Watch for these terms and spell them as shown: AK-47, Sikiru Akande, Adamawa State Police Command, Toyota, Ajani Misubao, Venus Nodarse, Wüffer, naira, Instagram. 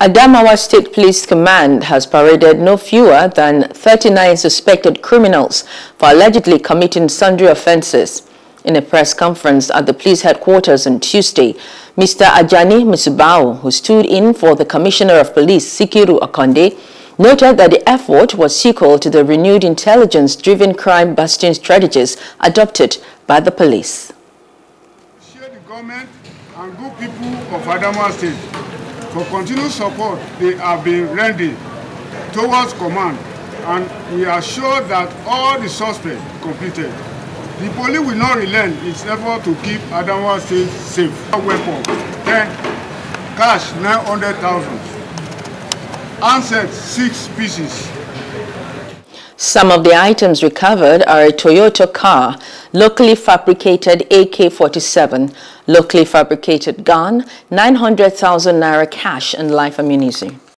Adamawa State Police Command has paraded no fewer than 39 suspected criminals for allegedly committing sundry offenses. In a press conference at the police headquarters on Tuesday, Mr. Ajani Misubao, who stood in for the Commissioner of Police, Sikiru Akande, noted that the effort was sequel to the renewed intelligence-driven crime-busting strategies adopted by the police. Appreciate the government and good people of Adamawa State for continued support they have been rendering towards command, and we are sure that all the suspects completed. The police will not relent its effort to keep Adamawa State safe. Weapons, 10, cash 900,000, handset 6 pieces. Some of the items recovered are a Toyota car, locally fabricated AK-47, locally fabricated gun, 900,000 naira cash and life ammunition.